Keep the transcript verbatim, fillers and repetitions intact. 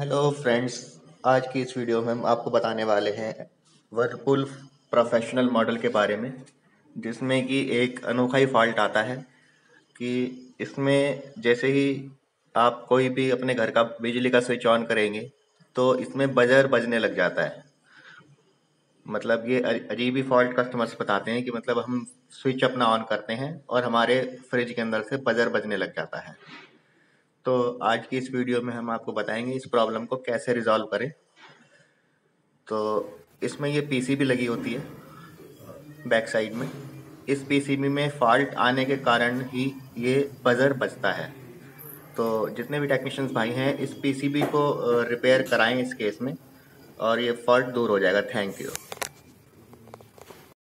Hello friends, आज की इस वीडियो में हम आपको बताने वाले हैं वर्लपूल प्रोफेशनल मॉडल के बारे में, जिसमें कि एक अनोखा ही फॉल्ट आता है कि इसमें जैसे ही आप कोई भी अपने घर का बिजली का स्विच ऑन करेंगे तो इसमें बजर बजने लग जाता है। मतलब ये अजीब ही फॉल्ट कस्टमर्स बताते हैं कि मतलब हम स्विच अपना ऑन करते हैं और हमारे फ्रिज के अंदर से बजर बजने लग जाता है। तो आज की इस वीडियो में हम आपको बताएंगे इस प्रॉब्लम को कैसे रिजॉल्व करें। तो इसमें ये पीसीबी लगी होती है बैक साइड में। इस पीसीबी में फॉल्ट आने के कारण ही ये बजर बजता है। तो जितने भी टेक्नीशियंस भाई हैं इस पीसीबी को रिपेयर कराएं इस केस में, और ये फॉल्ट दूर हो जाएगा। Thank you.